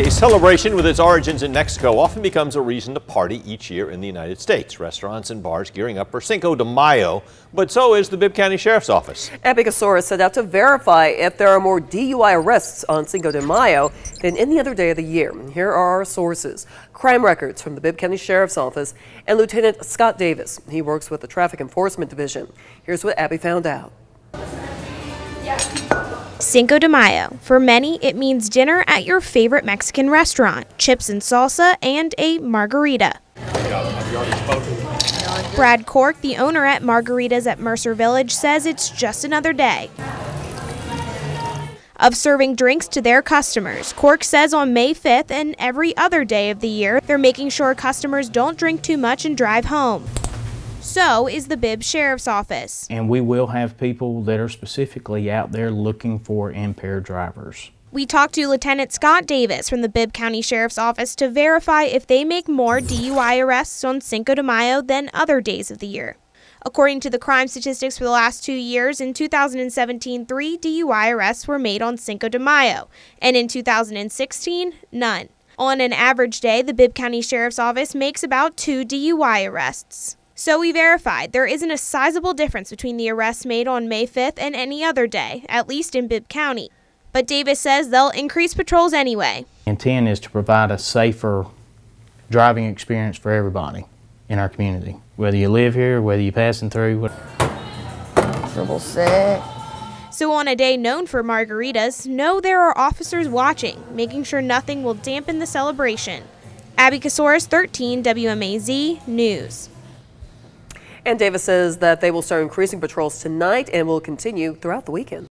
A celebration with its origins in Mexico often becomes a reason to party each year in the United States. Restaurants and bars gearing up for Cinco de Mayo, but so is the Bibb County Sheriff's Office. Abby Casares set out to verify if there are more DUI arrests on Cinco de Mayo than any other day of the year. Here are our sources. Crime records from the Bibb County Sheriff's Office and Lieutenant Scott Davis. He works with the Traffic Enforcement Division. Here's what Abby found out. Cinco de Mayo. For many, it means dinner at your favorite Mexican restaurant, chips and salsa, and a margarita. Brad Cork, the owner at Margaritas at Mercer Village, says it's just another day of serving drinks to their customers. Cork says on May 5th and every other day of the year, they're making sure customers don't drink too much and drive home. So is the Bibb Sheriff's Office. And we will have people that are specifically out there looking for impaired drivers. We talked to Lieutenant Scott Davis from the Bibb County Sheriff's Office to verify if they make more DUI arrests on Cinco de Mayo than other days of the year. According to the crime statistics for the last 2 years, in 2017, 3 DUI arrests were made on Cinco de Mayo, and in 2016, none. On an average day, the Bibb County Sheriff's Office makes about 2 DUI arrests. So we verified there isn't a sizable difference between the arrests made on May 5th and any other day, at least in Bibb County. But Davis says they'll increase patrols anyway. The intent is to provide a safer driving experience for everybody in our community, whether you live here, whether you're passing through. So on a day known for margaritas, know there are officers watching, making sure nothing will dampen the celebration. Abby Casares, 13 WMAZ News. And Davis says that they will start increasing patrols tonight and will continue throughout the weekend.